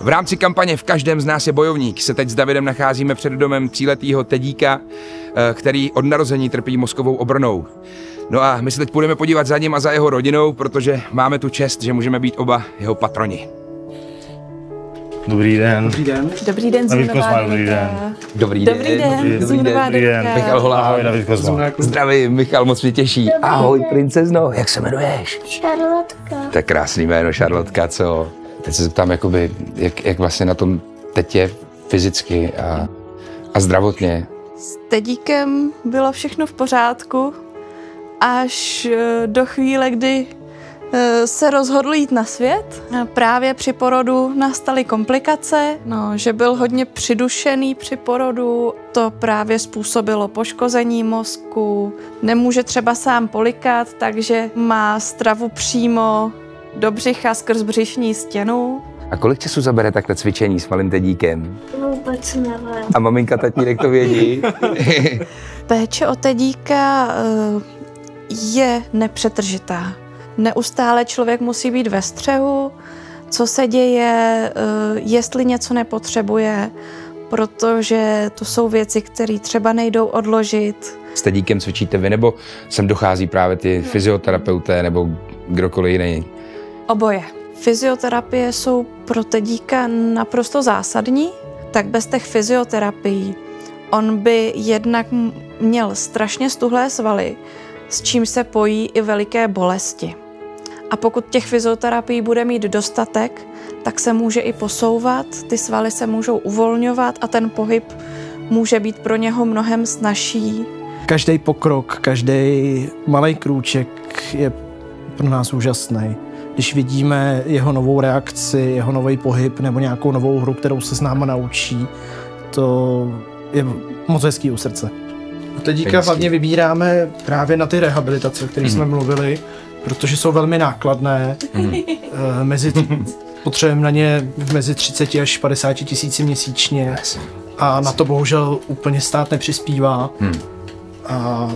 V rámci kampaně V každém z nás je bojovník se teď s Davidem nacházíme před domem tříletýho Tedíka, který od narození trpí mozkovou obrnou. No a my se teď půjdeme podívat za ním a za jeho rodinou, protože máme tu čest, že můžeme být oba jeho patroni. Dobrý den. Dobrý den. Dobrý den. David 'PINK PANTHER'. Dobrý den. Dobrý den. Dobrý den. Dobrý den. Michal Holán. Ahoj, David 'PINK PANTHER'. Zdravím, Michal, moc mě těší. Ahoj, princezno. Jak se jmenuješ? Šarlotka. To je krásný jméno, Šarlotka, co? Teď se zeptám, jakoby, jak vlastně na tom teď je fyzicky a zdravotně. S Tedíkem bylo všechno v pořádku, až do chvíle, kdy se rozhodl jít na svět. Právě při porodu nastaly komplikace, že byl hodně přidušený při porodu. To právě způsobilo poškození mozku. Nemůže třeba sám polikat, takže má stravu přímo do břicha skrz břišní stěnu. A kolik času zabere takhle cvičení s malým Tedíkem? Vůbec nevím. A maminka, tatínk to vědí? Péče o Tedíka je nepřetržitá. Neustále člověk musí být ve střehu, co se děje, jestli něco nepotřebuje, protože to jsou věci, které třeba nejdou odložit. S Tedíkem cvičíte vy, nebo sem dochází právě ty fyzioterapeuté nebo kdokoliv jiný? Oboje. Fyzioterapie jsou pro Tedíka naprosto zásadní, tak bez těch fyzioterapií on by jednak měl strašně stuhlé svaly, s čím se pojí i veliké bolesti. A pokud těch fyzioterapií bude mít dostatek, tak se může i posouvat, ty svaly se můžou uvolňovat a ten pohyb může být pro něho mnohem snazší. Každý pokrok, každý malý krůček je pro nás úžasný. Když vidíme jeho novou reakci, jeho nový pohyb nebo nějakou novou hru, kterou se s náma naučí, to je moc hezký u srdce. U Tedíka hlavně vybíráme právě na ty rehabilitace, o kterých jsme mluvili, protože jsou velmi nákladné. Potřebujeme na ně mezi 30 až 50 tisíci měsíčně a na to bohužel úplně stát nepřispívá. A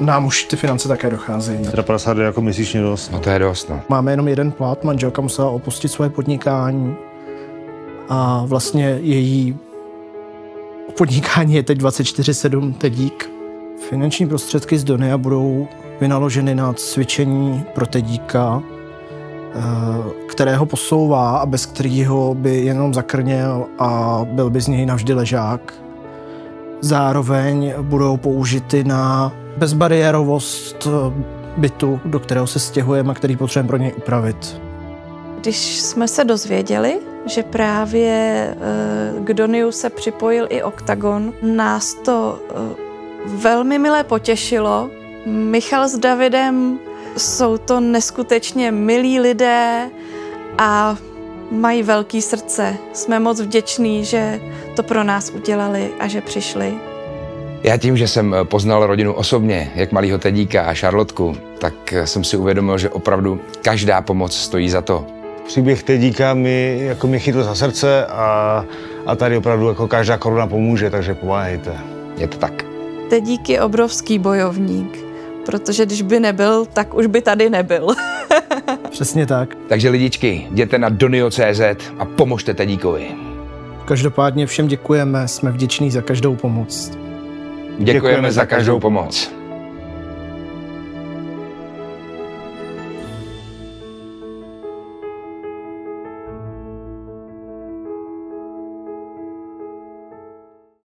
nám už ty finance také docházejí. Teda 50 jako měsíčně dost. No to je dost, no. Máme jenom jeden plat, manželka musela opustit svoje podnikání a vlastně její podnikání je teď 24/7 Tedík. Finanční prostředky z Donia budou vynaloženy na cvičení pro Tedíka, kterého posouvá a bez kterého by jenom zakrněl a byl by z něj navždy ležák. Zároveň budou použity na bezbariérovost bytu, do kterého se stěhujeme a který potřebujeme pro něj upravit. Když jsme se dozvěděli, že právě k Doniu se připojil i Oktagon, nás to velmi milé potěšilo. Michal s Davidem jsou to neskutečně milí lidé a mají velké srdce. Jsme moc vděční, že to pro nás udělali a že přišli. Já tím, že jsem poznal rodinu osobně, jak malýho Tedíka a Šarlotku, tak jsem si uvědomil, že opravdu každá pomoc stojí za to. Příběh Tedíka mě chytl za srdce a tady opravdu jako každá koruna pomůže, takže pomáhejte. Je to tak. Tedík je obrovský bojovník, protože když by nebyl, tak už by tady nebyl. Přesně tak. Takže lidičky, jděte na donio.cz a pomožte Tedíkovi. Každopádně všem děkujeme, jsme vděční za každou pomoc. Děkujeme za každou pomoc.